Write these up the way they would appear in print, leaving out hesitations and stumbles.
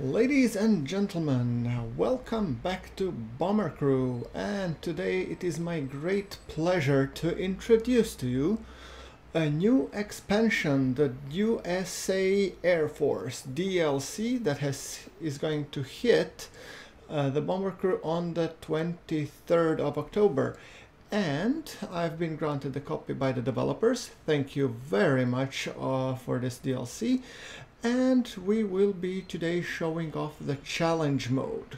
Ladies and gentlemen, welcome back to Bomber Crew, and today it is my great pleasure to introduce to you a new expansion, the USA Air Force DLC that is going to hit the Bomber Crew on the 23rd of October. And I've been granted a copy by the developers. Thank you very much for this DLC. And we will be today showing off the challenge mode,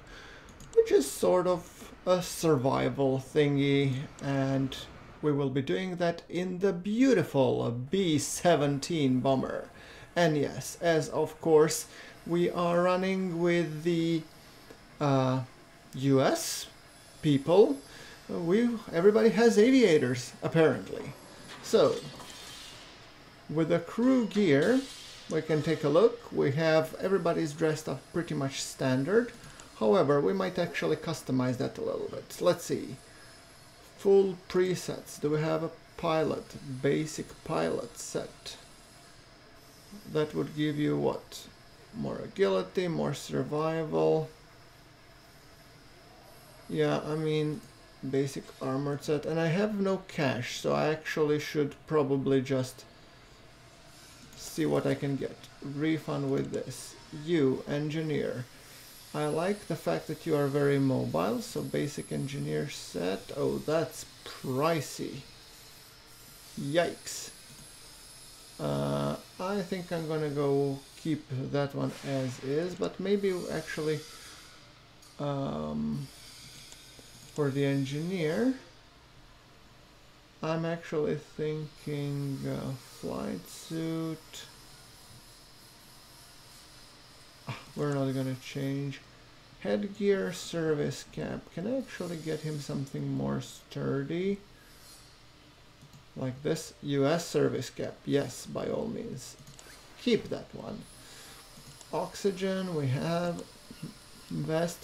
which is sort of a survival thingy, and we will be doing that in the beautiful B-17 bomber. And yes, as of course, we are running with the US people. Everybody has aviators, apparently. So, with the crew gear, we can take a look. We have everybody's dressed up pretty much standard. However, we might actually customize that a little bit. Let's see. Full presets. Do we have a pilot? Basic pilot set. That would give you what? More agility, more survival. Yeah, I mean, basic armored set. And I have no cash, so I actually should probably just see what I can get. Refund with this. You, engineer. I like the fact that you are very mobile, so basic engineer set. Oh, that's pricey. Yikes. I think I'm gonna go keep that one as is, but maybe actually for the engineer, I'm actually thinking flight suit. We're not gonna change. Headgear, service cap. Can I actually get him something more sturdy? Like this? US service cap. Yes, by all means. Keep that one. Oxygen, we have. Vest.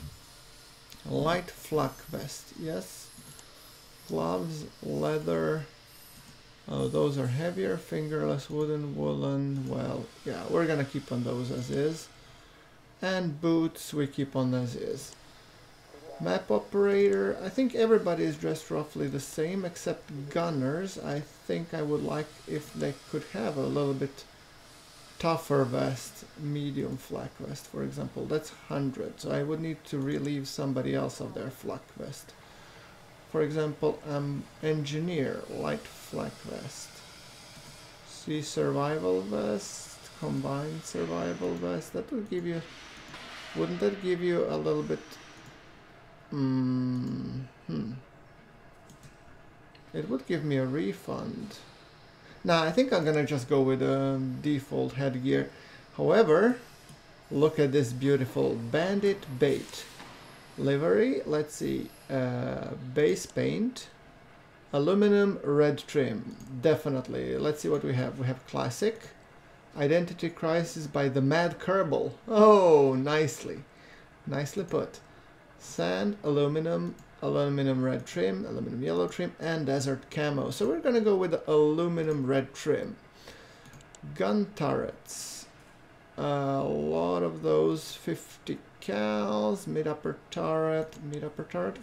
Light flak vest. Yes. Gloves, leather, oh, those are heavier, fingerless, wooden, woolen, well, yeah, we're gonna keep on those as is. And boots, we keep on as is. Map operator, I think everybody is dressed roughly the same, except gunners. I think I would like if they could have a little bit tougher vest, medium flak vest, for example. That's 100, so I would need to relieve somebody else of their flak vest. For example, engineer, light flak vest. See, survival vest, combined survival vest. That would give you, wouldn't that give you a little bit? It would give me a refund. Now, I think I'm gonna just go with a default headgear. However, look at this beautiful bandit bait. Livery, let's see, base paint, aluminum, red trim, definitely. Let's see what we have. We have classic, identity crisis by the mad Kerbal. Oh, nicely put. Sand, aluminum, aluminum red trim, aluminum yellow trim, and desert camo. So we're gonna go with the aluminum red trim. Gun turrets, a lot of those, 50 cals, mid upper turret.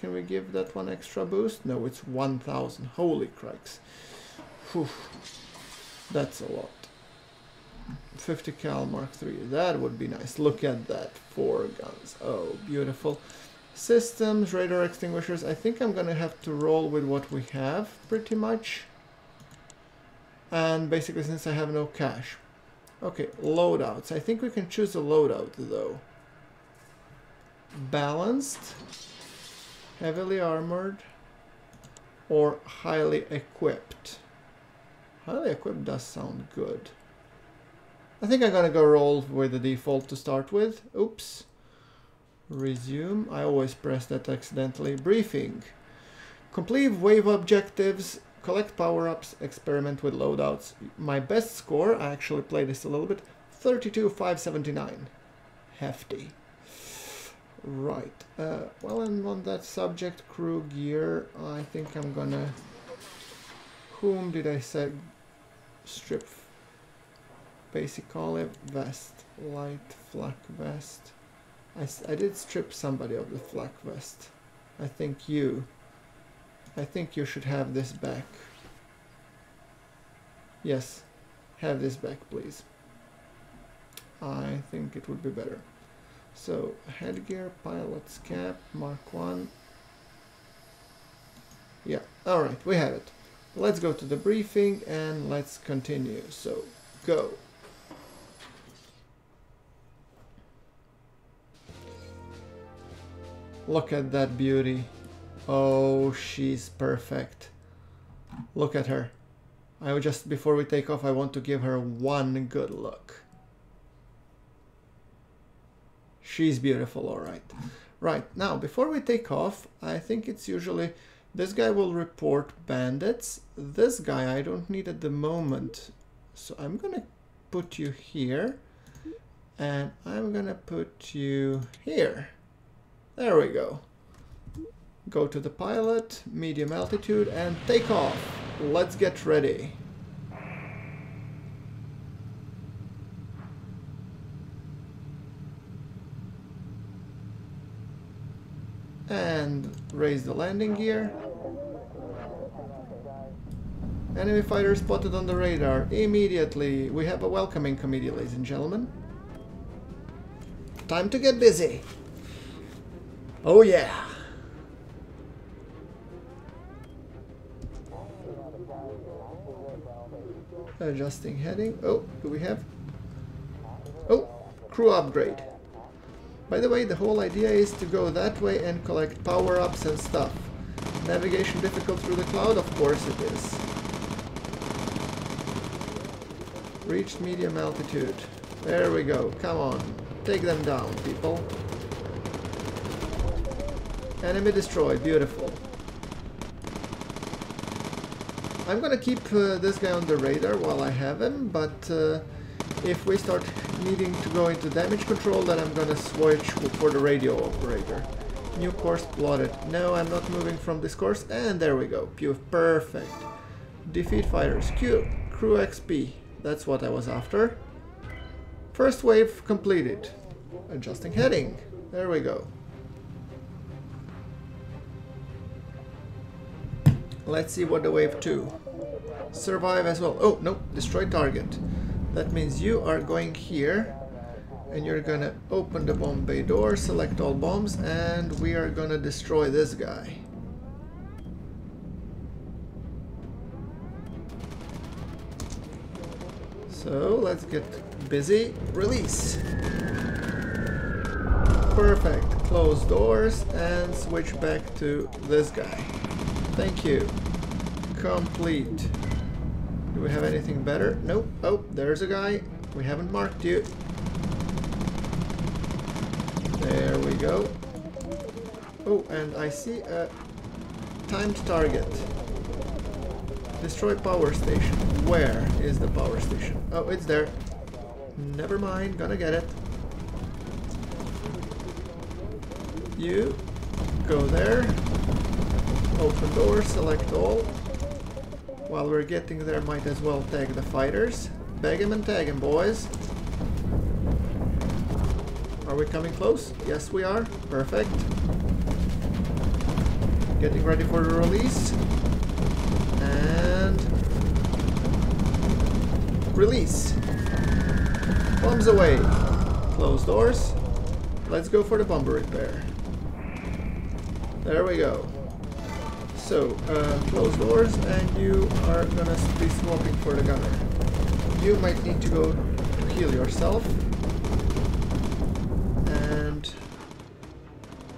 Can we give that one extra boost? No, it's 1,000. Holy crikes. Whew. That's a lot. 50 cal Mark III. That would be nice. Look at that. 4 guns. Oh, beautiful. Systems, radar extinguishers. I think I'm gonna have to roll with what we have, pretty much. And basically, since I have no cash. Okay, loadouts. I think we can choose a loadout though. Balanced, heavily armored, or highly equipped. Highly equipped does sound good. I think I'm gonna go roll with the default to start with. Oops. Resume. I always press that accidentally. Briefing. Complete wave objectives, collect power-ups, experiment with loadouts. My best score, I actually played this a little bit, 32,579. Hefty. Right, well, and on that subject, crew gear, I think I'm gonna, whom did I say, strip, basic olive vest, light flak vest, I did strip somebody of the flak vest. I think you should have this back. Yes, have this back, please. I think it would be better. So, headgear, pilot's cap, Mark 1. Yeah, alright, we have it. Let's go to the briefing and let's continue. So, go. Look at that beauty. Oh, she's perfect. Look at her. Before we take off, I want to give her one good look. She's beautiful, alright. Right, now, before we take off, I think it's usually... This guy will report bandits. This guy I don't need at the moment. So I'm gonna put you here. And I'm gonna put you here. There we go. Go to the pilot, medium altitude, and take off. Let's get ready. And raise the landing gear. Enemy fighter spotted on the radar. Immediately. We have a welcoming committee, ladies and gentlemen. Time to get busy. Oh yeah. Adjusting heading. Oh, do we have... Oh, crew upgrade. By the way, the whole idea is to go that way and collect power-ups and stuff. Navigation difficult through the cloud? Of course it is. Reached medium altitude. There we go. Come on. Take them down, people. Enemy destroyed. Beautiful. I'm gonna keep this guy on the radar while I have him, but if we start needing to go into damage control, then I'm gonna switch for the radio operator. New course plotted. No, I'm not moving from this course, and there we go. Perfect. Defeat fighters. Crew XP. That's what I was after. First wave completed. Adjusting heading. There we go. Let's see what the wave 2. Survive as well. Oh, no. Destroy target. That means you are going here. And you're going to open the bomb bay door. Select all bombs. And we are going to destroy this guy. So, let's get busy. Release. Perfect. Close doors and switch back to this guy. Thank you. Complete. Do we have anything better? Nope. Oh, there's a guy. We haven't marked you. There we go. Oh, and I see a timed target. Destroy power station. Where is the power station? Oh, it's there. Never mind. Gonna get it. You go there. Open door, select all. While we're getting there, might as well tag the fighters. Bag him and tag him, boys. Are we coming close? Yes, we are. Perfect. Getting ready for the release. And... release. Bombs away. Close doors. Let's go for the bomber repair. There we go. So, close doors, and you are gonna be swapping for the gunner. You might need to go to heal yourself. And...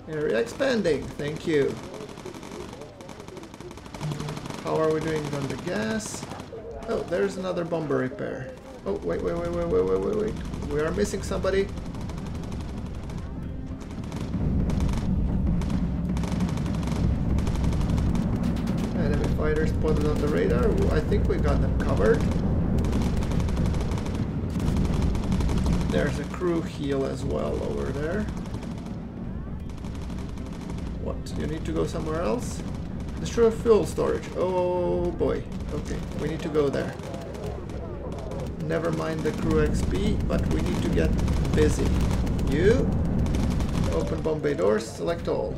area expanding, thank you. How are we doing on the gas? Oh, there's another bomber repair. Oh, wait. We are missing somebody. Spotted on the radar. I think we got them covered. There's a crew heal as well over there. What? You need to go somewhere else? Destroy fuel storage. Oh boy. Okay, we need to go there. Never mind the crew XP, but we need to get busy. You Open bomb bay doors, select all.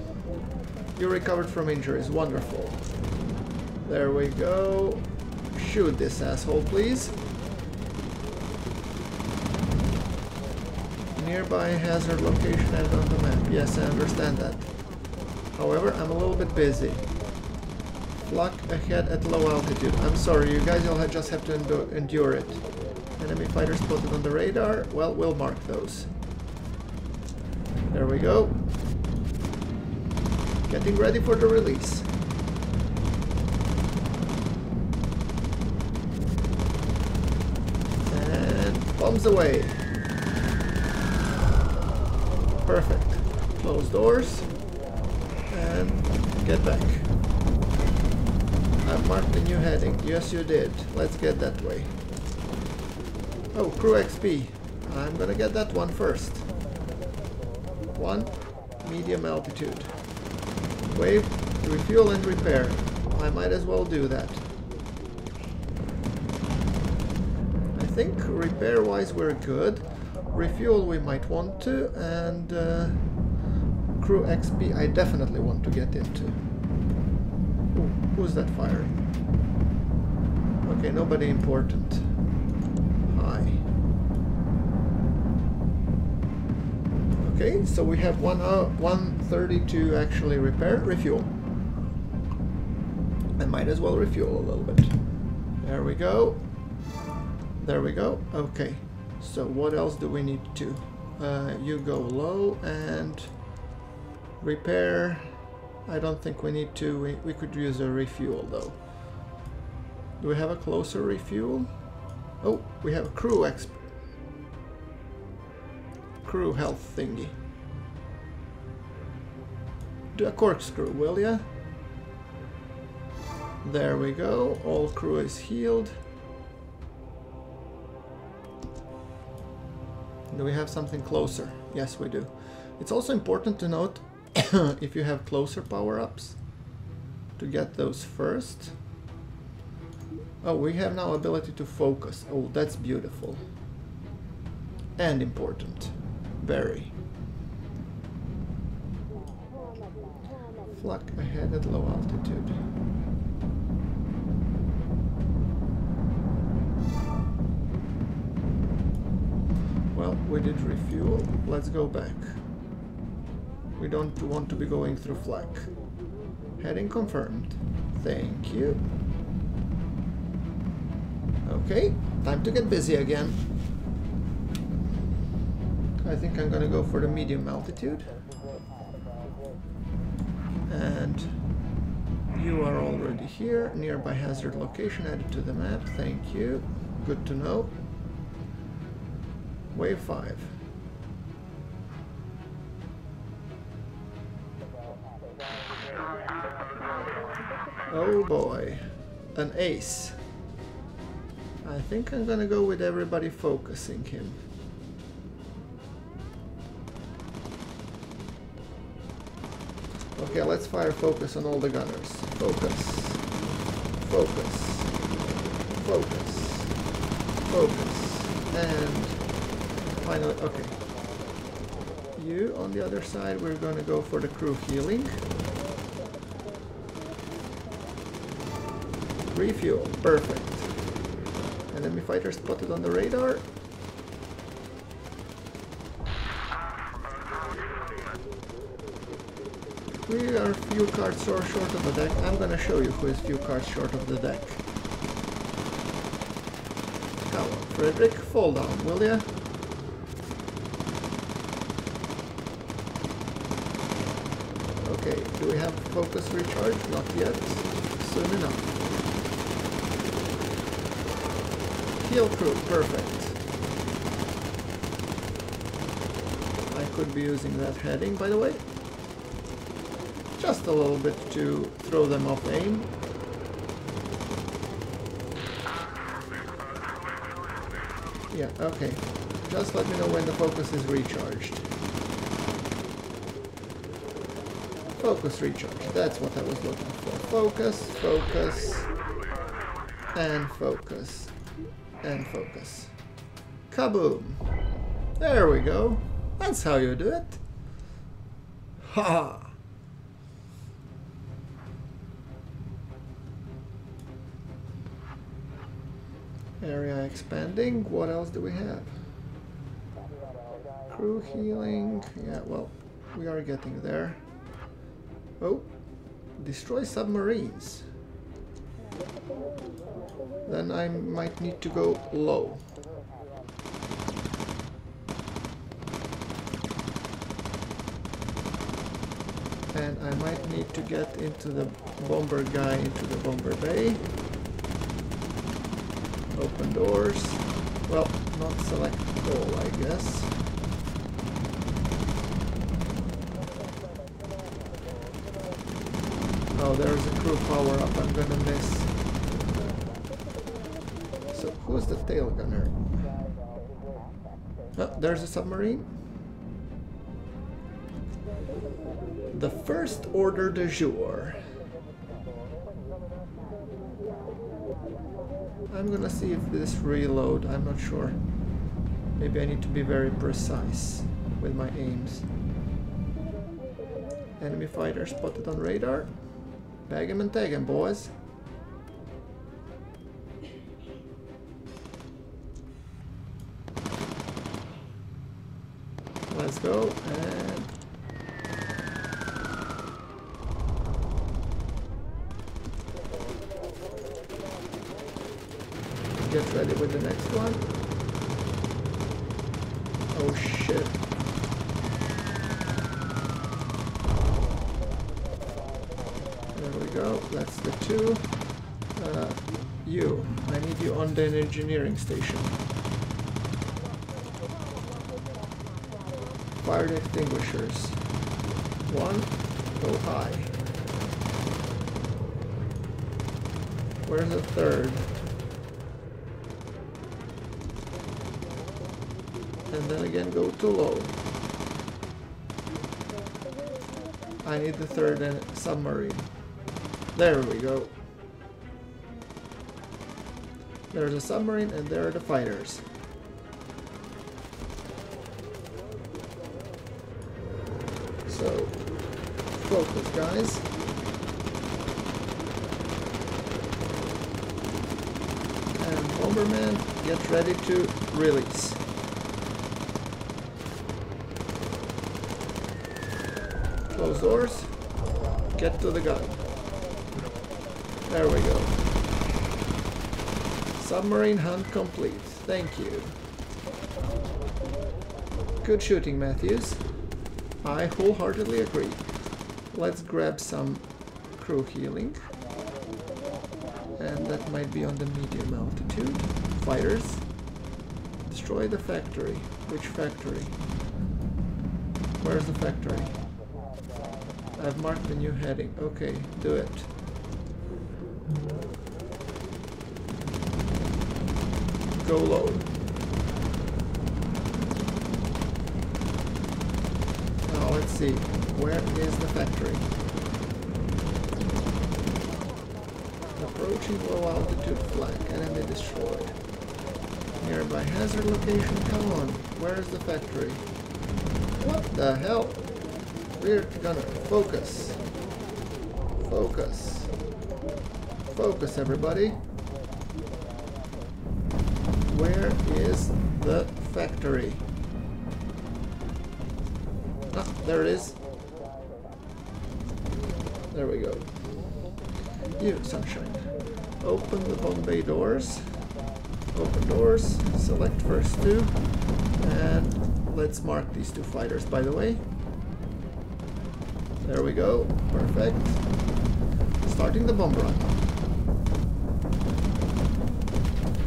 You recovered from injuries, wonderful. There we go. Shoot this asshole, please. Nearby hazard location and on the map. Yes, I understand that. However, I'm a little bit busy. Flak ahead at low altitude. I'm sorry, you guys all just have to endure it. Enemy fighters spotted on the radar. Well, we'll mark those. There we go. Getting ready for the release. And bombs away. Perfect. Close doors. And get back. I've marked a new heading. Yes, you did. Let's get that way. Oh, crew XP. I'm gonna get that one first. One, medium altitude. Wave, refuel and repair. I might as well do that. I think repair wise we're good. Refuel we might want to, and crew XP I definitely want to get into. Ooh, who's that firing? Okay, nobody important. Hi. Okay, so we have 130 to actually repair, refuel. I might as well refuel a little bit. There we go. There we go. Okay, so what else do we need to? You go low and repair. I don't think we need to. We could use a refuel though. Do we have a closer refuel? Oh, we have a crew exp. Crew health thingy. Do a corkscrew, will ya? There we go. All crew is healed. Do we have something closer? Yes, we do. It's also important to note if you have closer power-ups to get those first. Oh, we have now ability to focus. Oh, that's beautiful. And important. Very. Flak ahead at low altitude. Well, we did refuel. Let's go back. We don't want to be going through flak. Heading confirmed. Thank you. Okay, time to get busy again. I think I'm gonna go for the medium altitude. And you are already here. Nearby hazard location added to the map. Thank you. Good to know. Wave 5. Oh boy. An ace. I think I'm gonna go with everybody focusing him. Okay, let's fire focus on all the gunners. Focus. Focus. Focus. Focus. And finally, okay. You on the other side, we're gonna go for the crew healing. Refuel, perfect. Enemy fighter spotted on the radar. We are few cards short of the deck. I'm gonna show you who is few cards short of the deck. Come on, Frederick, fall down, will ya? Okay, do we have focus recharge? Not yet. Soon enough. Heal crew, perfect. I could be using that heading, by the way. Just a little bit to throw them off aim. Yeah, okay. Just let me know when the focus is recharged. Focus recharged, that's what I was looking for. Focus, focus, and focus, and focus. Kaboom! There we go. That's how you do it. Ha! Area expanding. What else do we have? Crew healing. Yeah, well, we are getting there. Oh, destroy submarines. Then I might need to go low. And I might need to get into the bomber guy, into the bomber bay. Open doors. Well, not select all, I guess. Oh, there's a crew power-up. I'm gonna miss. So, who's the tail gunner? Oh, there's a submarine. The first order du jour. I'm gonna see if this reload, I'm not sure. Maybe I need to be very precise with my aims. Enemy fighter spotted on radar. Bag him and tag him, boys. Let's go and... get ready with the next one. Oh shit. There we go, that's the two. You, I need you on the engineering station. Fire the extinguishers. One, go high. Where's the third? And then again go too low. I need the third submarine. There we go. There's a submarine and there are the fighters. So, focus guys. And Bomberman, get ready to release. Close doors, get to the gun. There we go. Submarine hunt complete. Thank you. Good shooting, Matthews. I wholeheartedly agree. Let's grab some crew healing. And that might be on the medium altitude. Fighters. Destroy the factory. Which factory? Where's the factory? I've marked a new heading. Okay, do it. Go low. Now let's see. Where is the factory? Approaching low altitude flank. Enemy destroyed. Nearby hazard location. Come on. Where is the factory? What the hell? We're gonna focus. Focus. Focus, everybody. Where is the factory? Ah, there it is. There we go. You, sunshine. Open the Bombay doors. Open doors. Select first two. And let's mark these two fighters, by the way. There we go, perfect. Starting the bomb run.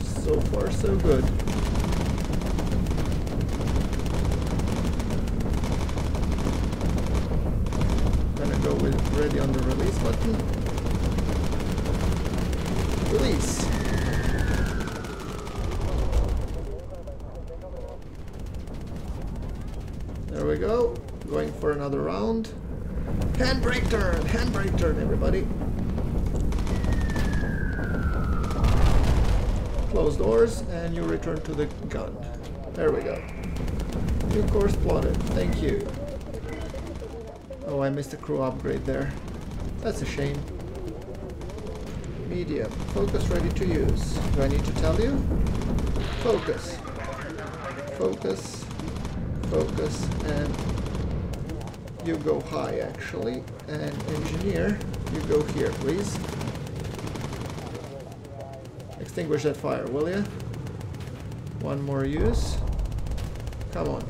So far, so good. Gonna go with ready on the release button. Release. There we go, going for another round. Handbrake turn, everybody. Close doors and you return to the gun. There we go. New course plotted, thank you. Oh, I missed a crew upgrade there. That's a shame. Medium. Focus ready to use. Do I need to tell you? Focus. Focus. Focus. And you go high, actually. And engineer, you go here, please. Extinguish that fire, will you? One more use. Come on.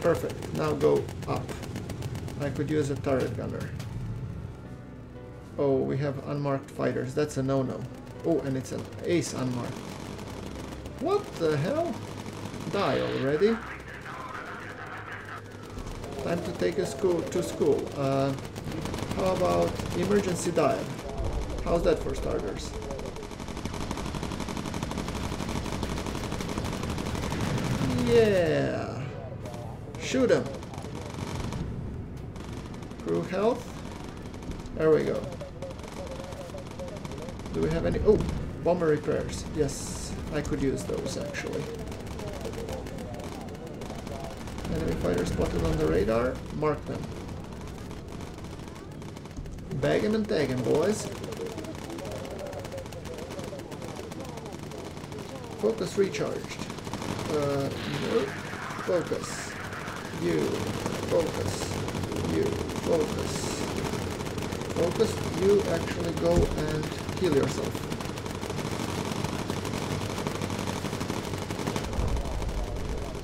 Perfect. Now go up. I could use a turret gunner. Oh, we have unmarked fighters. That's a no-no. Oh, and it's an ace unmarked. What the hell? Die already. Time to take a school to school. How about emergency dive? How's that for starters? Yeah! Shoot him! Crew health. There we go. Do we have any? Oh! Bomber repairs. Yes, I could use those actually. Enemy fighter spotted on the radar. Mark them. Bag him and tag him, boys. Focus recharged. No. Focus. You. Focus. You. Focus. Focus. You actually go and heal yourself.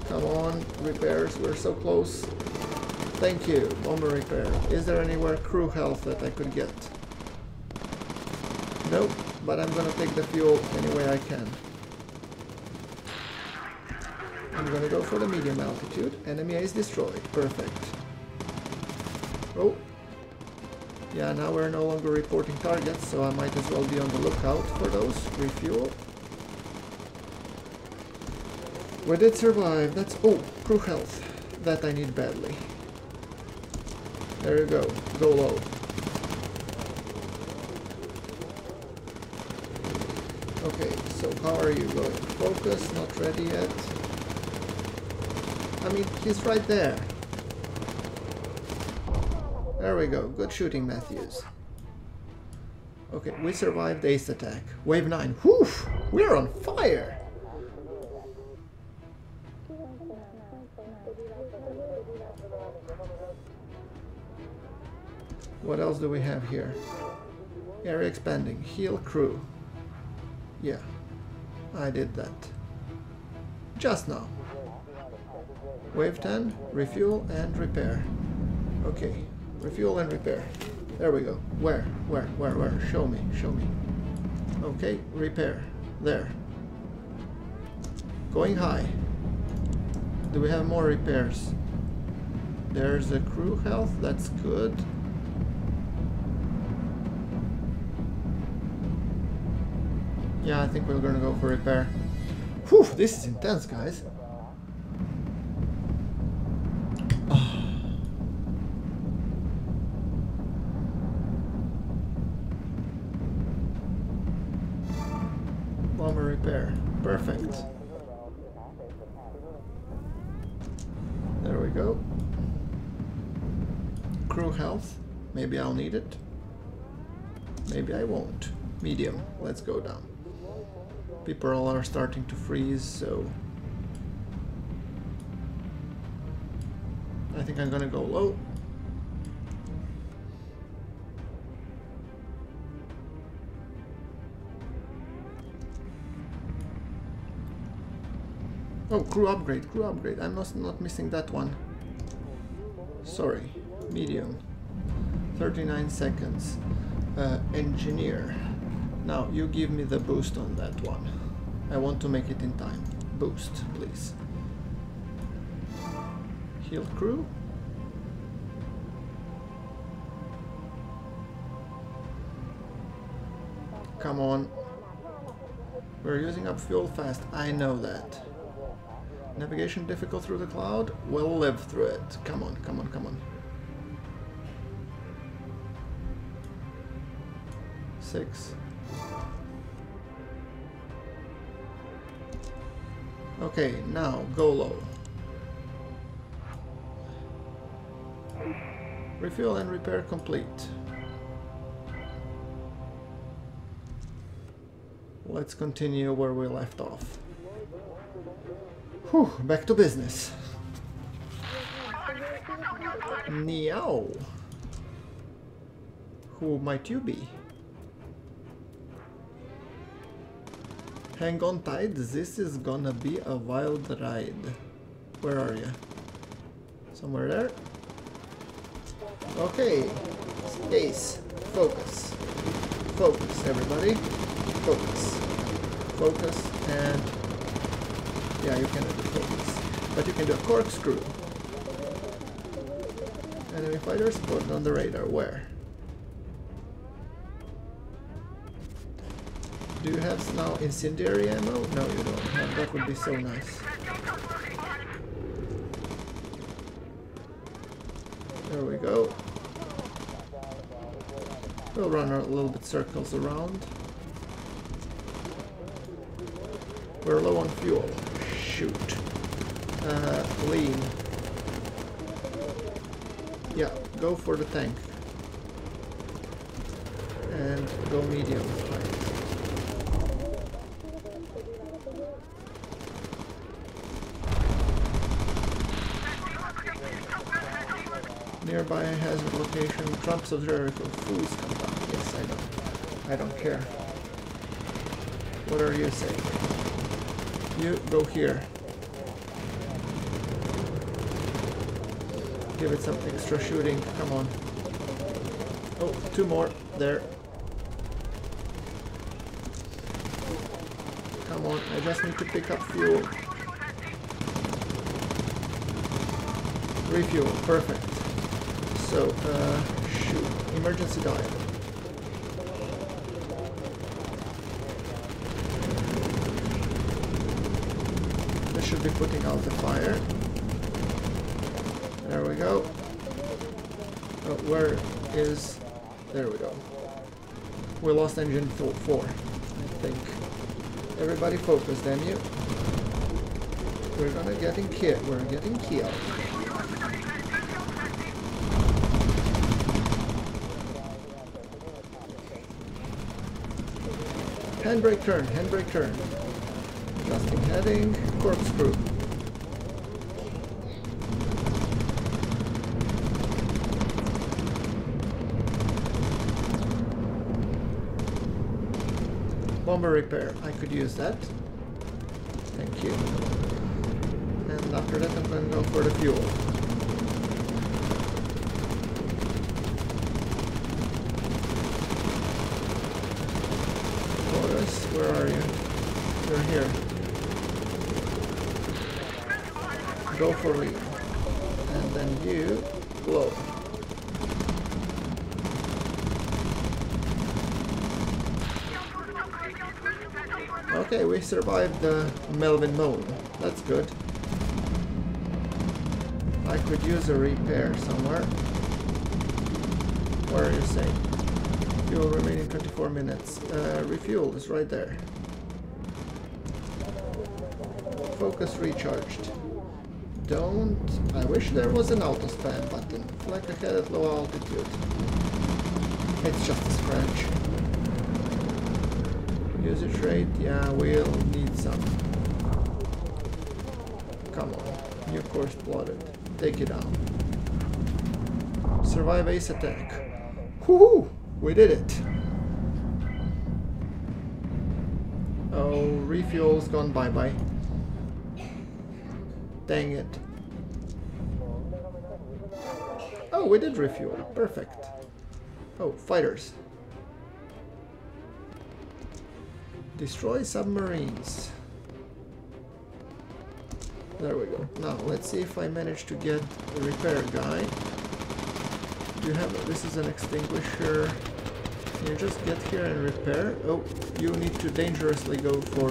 Come on. Repairs. We're so close. Thank you. Bomber repair. Is there anywhere crew health that I could get? Nope. But I'm gonna take the fuel any way I can. I'm gonna go for the medium altitude. Enemy is destroyed. Perfect. Oh. Yeah, now we're no longer reporting targets, so I might as well be on the lookout for those. Refuel. We did survive. That's... oh, crew health. That I need badly. There you go. Go low. Okay, so how are you going? Focus, not ready yet. I mean, he's right there. There we go. Good shooting, Matthews. Okay, we survived ace attack. Wave 9. Whew! We're on fire! What else do we have here? Area expanding. Heal crew. Yeah. I did that. Just now. Wave 10, refuel and repair. Okay, refuel and repair. There we go. Where? Show me. Okay, repair. There. Going high. Do we have more repairs? There's a crew health, that's good. Yeah, I think we're gonna go for repair. Whew, this is intense, guys. Repair. Perfect. There we go. Crew health. Maybe I'll need it. Maybe I won't. Medium. Let's go down. People are starting to freeze, so... I think I'm gonna go low. Oh, crew upgrade. I'm not missing that one. Sorry. Medium. 39 seconds. Engineer. Now, you give me the boost on that one. I want to make it in time. Boost, please. Heal crew. Come on. We're using up fuel fast. I know that. Navigation difficult through the cloud? We'll live through it. Come on. Six. Okay, now go low. Refuel and repair complete. Let's continue where we left off. Whew, back to business. Meow. Who might you be? Hang on tight, this is gonna be a wild ride. Where are you? Somewhere there? Okay. Space. Focus. Focus, everybody. Focus. Focus and... yeah, you cannot do focus. But you can do a corkscrew. Enemy fighter spotted on the radar. Where? Do you have now incendiary ammo? No, you don't have. That would be so nice. There we go. We'll run a little bit circles around. We're low on fuel. Shoot. Lean. Yeah, go for the tank. And go medium. Nearby hazard location, Trump's observatory, fools come down. Yes, I don't care. What are you saying? You go here. Give it some extra shooting, come on. Oh, two more, there. Come on, I just need to pick up fuel. Refuel, perfect. So, shoot, emergency dive. This should be putting out the fire. There we go. Oh, where is... there we go. We lost engine 4, I think. Everybody focus, damn you. We're gonna getting killed. We're getting killed. Handbrake turn, adjusting heading, corkscrew. Bomber repair, I could use that. Thank you. And after that I'm going to go for the fuel. Where are you? You're here. Go for lead. And then you blow. Okay, we survived the Melvin Moon. That's good. I could use a repair somewhere. Where are you saying? Fuel remaining 24 minutes. Refuel is right there. Focus recharged. Don't... I wish there was an auto spam button, like I had at low altitude. It's just a scratch. Usage rate, yeah, we'll need some. Come on, new course plotted. Take it down. Survive ace attack. Woohoo! We did it! Oh, refuel's gone bye-bye. Dang it. Oh, we did refuel. Perfect. Oh, fighters. Destroy submarines. There we go. Now, let's see if I manage to get a repair guy. You have... this is an extinguisher. You just get here and repair. Oh, you need to dangerously go for...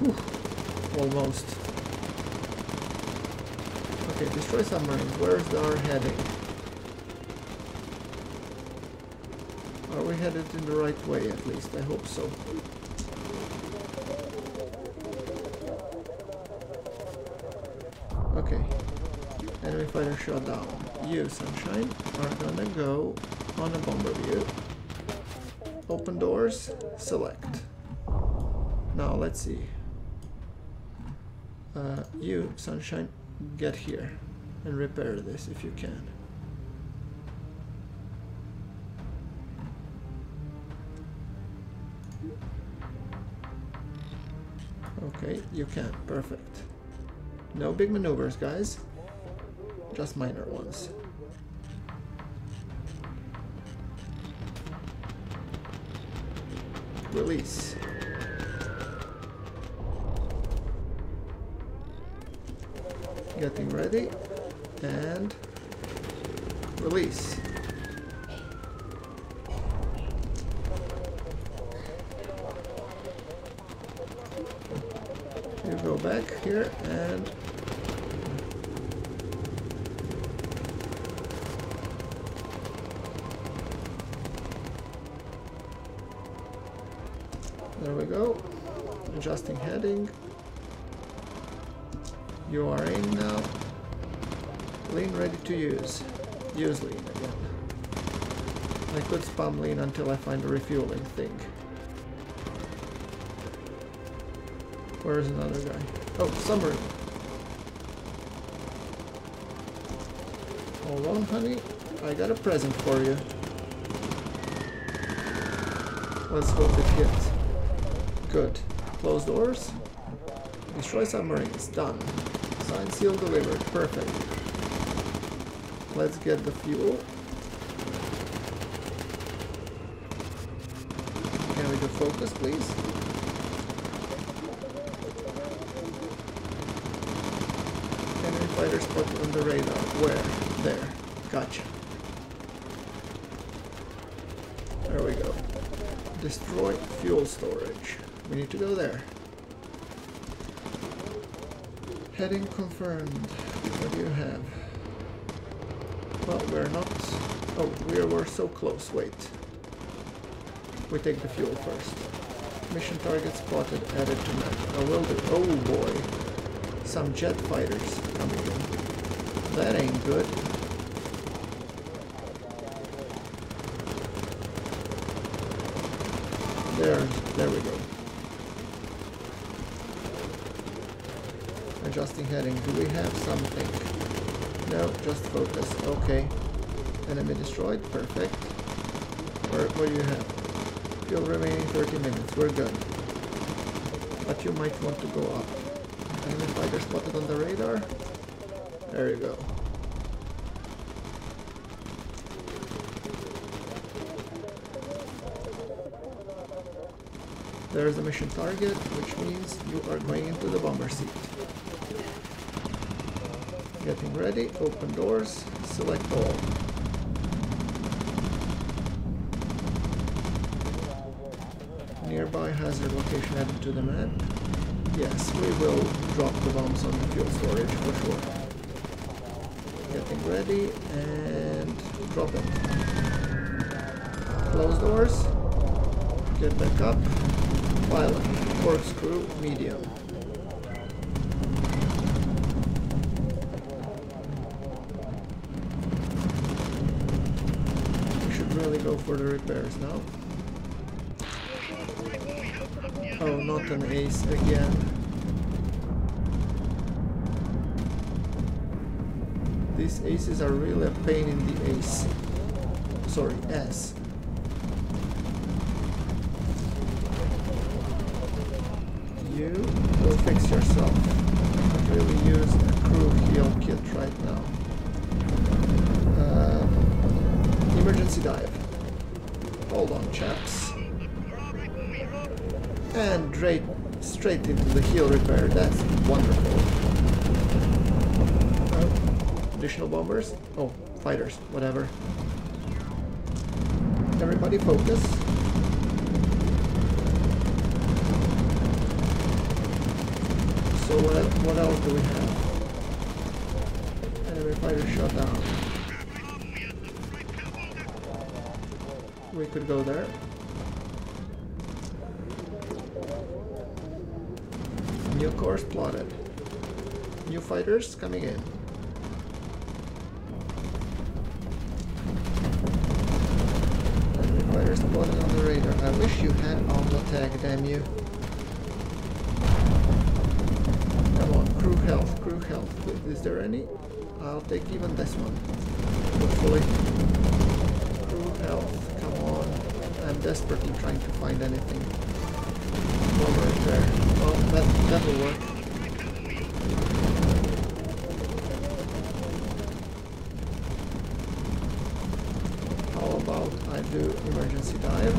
whew, almost. Okay, destroy submarines. Where's our heading? Are we headed in the right way at least? I hope so. Okay. Enemy fighter shot down. You, Sunshine, are gonna go on a bomber view. Open doors, select. Now let's see. You, Sunshine, get here and repair this if you can. Okay, you can. Perfect. No big maneuvers, guys. Just minor ones. Release. Getting ready. And release. You go back here and there we go. Adjusting heading. You are in now. Lean ready to use. Use lean again. I could spam lean until I find a refueling thing. Where is another guy? Oh, submarine. Hold on, honey. I got a present for you. Let's hope it hits. Good. Close doors. Destroy submarines. Done. Sign, seal, delivered. Perfect. Let's get the fuel. Can we do focus, please? Enemy fighter spotted on the radar. Where? There. Gotcha. There we go. Destroy fuel storage. We need to go there. Heading confirmed. What do you have? Well, we're not... Oh, we were so close. Wait. We take the fuel first. Mission target spotted. Added to map. I will do. Oh boy. Some jet fighters coming in. That ain't good. There we go. Adjusting heading. Do we have something? No, just focus. Okay. Enemy destroyed. Perfect. What do you have? Fuel remaining 30 minutes. We're good. But you might want to go up. Enemy fighter spotted on the radar. There you go. There is a mission target, which means you are going into the bomber seat. Getting ready, open doors, select all. Nearby hazard location added to the map. Yes, we will drop the bombs on the fuel storage for sure. Getting ready and drop it. Close doors, get back up. Pilot, corkscrew, medium. We should really go for the repairs now. Oh, not an ace again. These aces are really a pain in the ace. Sorry, ass. You will fix yourself. I could really use a crew heal kit right now. Emergency dive. Hold on, chaps. And straight into the heal repair. That's wonderful. Additional bombers. Oh, fighters. Whatever. Everybody focus. So what else do we have? Enemy fighter shot down. We could go there. New course plotted. New fighters coming in. press the button on the radar. I wish you had on the tag, damn you. Come on, crew health. Is there any? I'll take even this one. Hopefully. Crew health, come on. I'm desperately trying to find anything. Over there. Well, that'll work. Do emergency dive.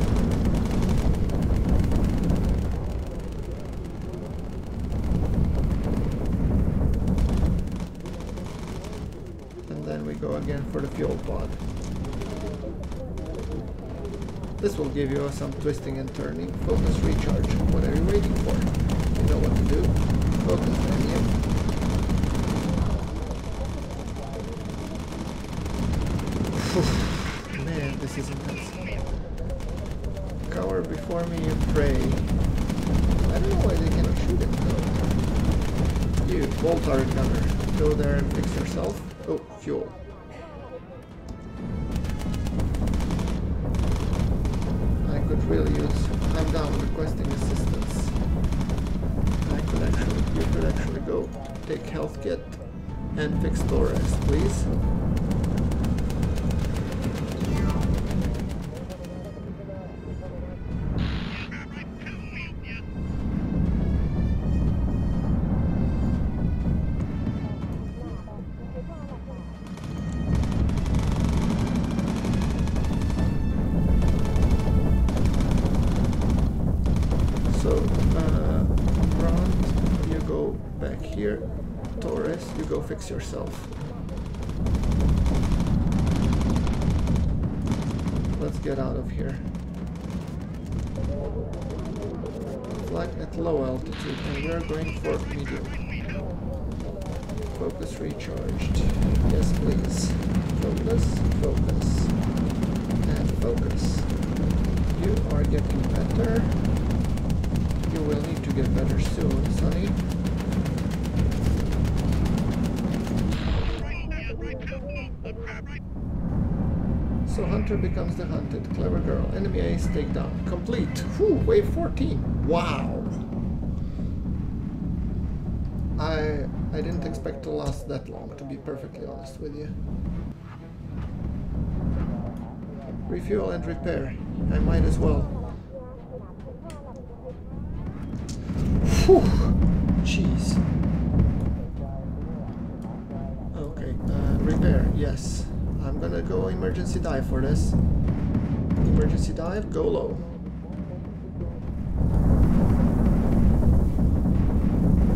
And then we go again for the fuel pod. This will give you some twisting and turning. Focus recharge. What are you waiting for? You know what to do. Focus menu. This is intense. Cower before me and pray. I don't know why they cannot shoot it though. You, bolt our gunner. Go there and fix yourself. Oh, fuel. I could really use... I'm down requesting assistance. You could actually go take health kit and fix Torres, please. Yourself. Let's get out of here. Flight at low altitude, and we're going for medium. Focus recharged. Yes, please. Focus, focus, and focus. You are getting better. You will need to get better soon, Sonny. So hunter becomes the hunted. Clever girl. Enemy ace takedown. Complete. Whew, wave 14. Wow. I didn't expect to last that long, to be perfectly honest with you. Refuel and repair. I might as well. Whew. Jeez. Okay. Repair. Yes. I'm gonna go emergency dive for this. Emergency dive, go low.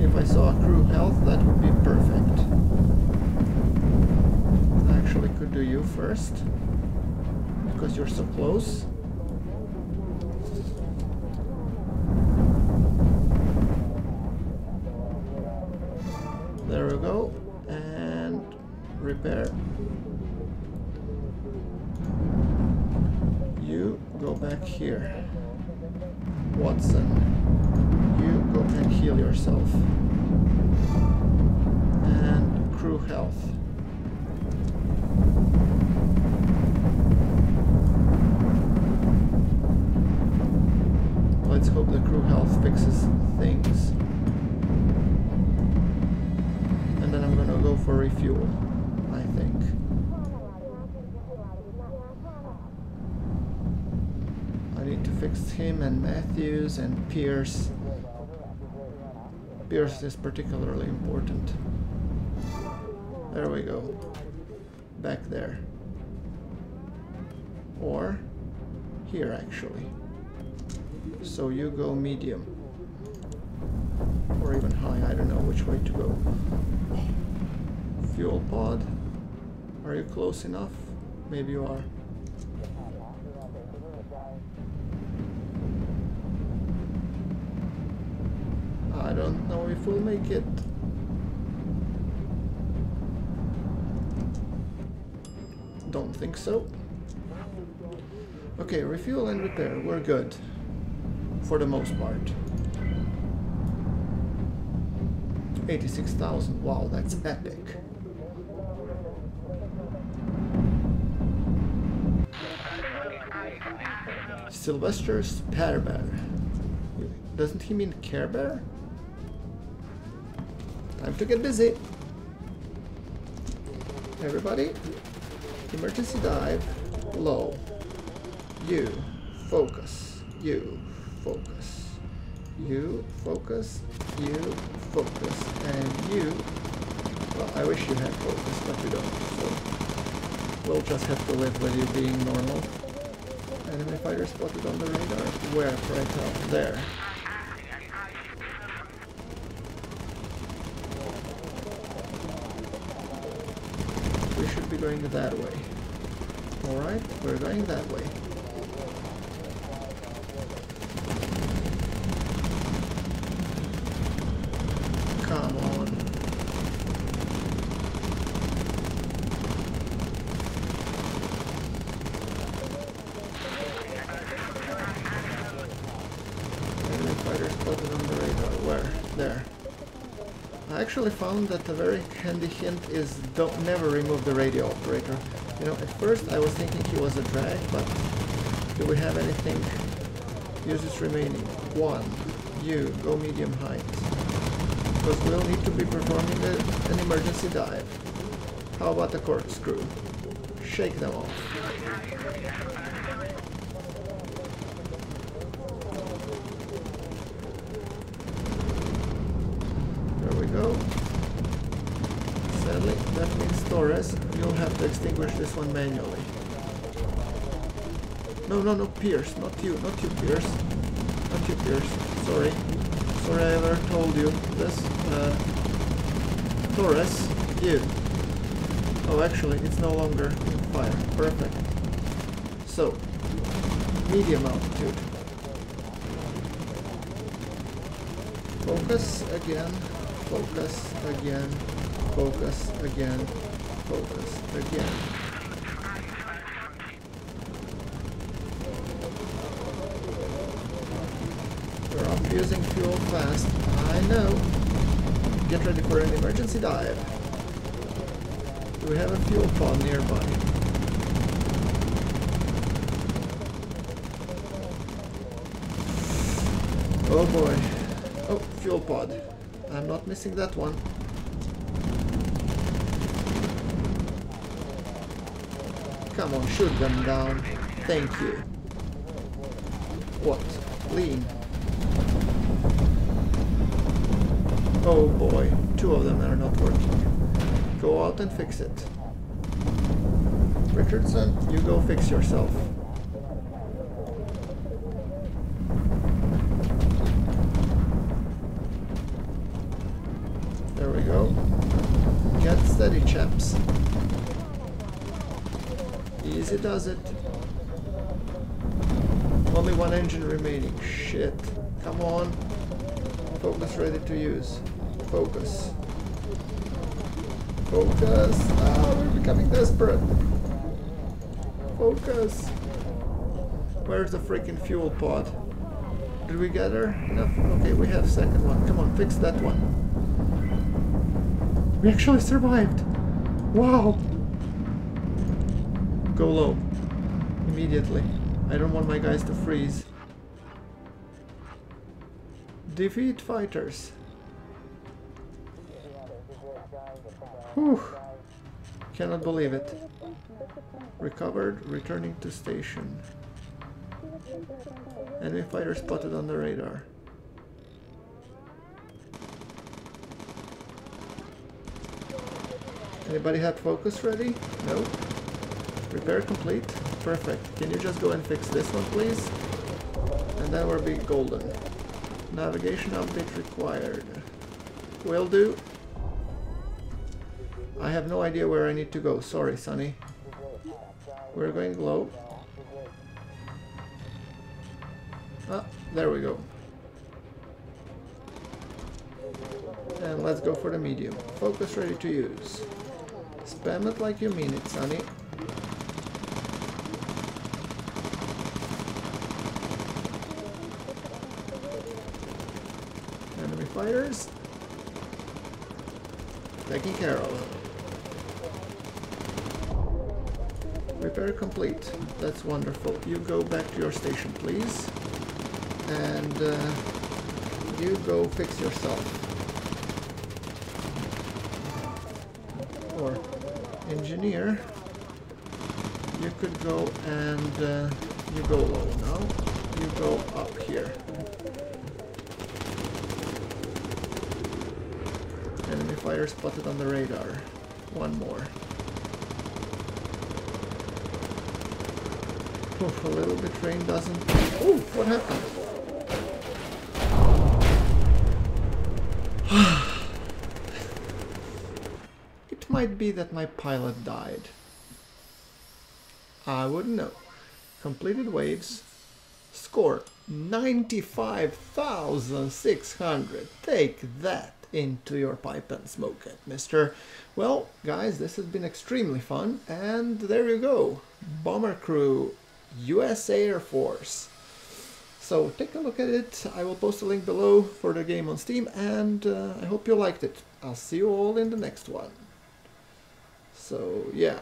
If I saw crew health, that would be perfect. I actually could do you first, because you're so close. There we go. And repair. Go back here, Watson. You go and heal yourself. And crew health. Let's hope the crew health fixes things. And then I'm gonna go for refuel, I think. Fixed him and Matthews and Pierce. Pierce is particularly important. There we go. Back there. Or here actually. So you go medium. Or even high, I don't know which way to go. Fuel pod. Are you close enough? Maybe you are. I don't know if we'll make it. Don't think so. Okay, refuel and repair. We're good. For the most part. 86,000. Wow, that's epic. Sylvester Sparebear. Doesn't he mean Care Bear? Time to get busy. Everybody, emergency dive, low. You, focus, you, focus. You, focus, you, focus, and you... Well, I wish you had focus, but you don't, so... We'll just have to live with you being normal. Enemy fighter spotted on the radar. Where? Right out there. We should be going that way. Alright, we're going that way. Come on. Enemy fighter spotted on the radar. Where? There. I actually found that a very handy hint is don't never remove the radio operator. You know, at first I was thinking he was a drag, but do we have anything? Uses remaining. 1. You, go medium height. Because we'll need to be performing an emergency dive. How about a corkscrew? Shake them off. There we go. Sadly, that means Torres. You'll have to extinguish this one manually. No, no, no, Pierce, not you, not you, Pierce. Not you, Pierce, sorry. Sorry I ever told you this. Torres, you. Oh, actually, it's no longer in fire. Perfect. So, medium altitude. Focus again, focus again, focus again. Focus again. We're up using fuel fast. I know. Get ready for an emergency dive. Do we have a fuel pod nearby? Oh boy. Oh, fuel pod. I'm not missing that one. Come on, shoot them down. Thank you. What? Lean. Oh boy, 2 of them are not working. Go out and fix it. Richardson, you go fix yourself. There we go. Get steady, chaps. Easy does it. Only 1 engine remaining. Shit. Come on. Focus ready to use. Focus. Focus. Ah, we're becoming desperate. Focus. Where's the freaking fuel pod? Did we get her? No. Okay, we have second one. Come on, fix that one. We actually survived. Wow. Go low. Immediately. I don't want my guys to freeze. Defeat fighters. Whew. Cannot believe it. Recovered, returning to station. Enemy fighter spotted on the radar. Anybody have focus ready? No. Repair complete. Perfect. Can you just go and fix this one, please? And then we'll be golden. Navigation update required. Will do. I have no idea where I need to go. Sorry, Sonny. We're going low. Ah, there we go. And let's go for the medium. Focus ready to use. Spam it like you mean it, Sonny. Fighters taking care of. Repair complete. That's wonderful. You go back to your station, please. And you go fix yourself. Or engineer. You could go and you go low now. You go up here. Enemy fire spotted on the radar. One more. Oof, a little bit rain doesn't... Oh, what happened? It might be that my pilot died. I wouldn't know. Completed waves. Score 95,600. Take that into your pipe and smoke it, mister. Well, guys, this has been extremely fun. And there you go. Bomber Crew, USA Air Force. So take a look at it. I will post a link below for the game on Steam. And I hope you liked it. I'll see you all in the next one. So, yeah.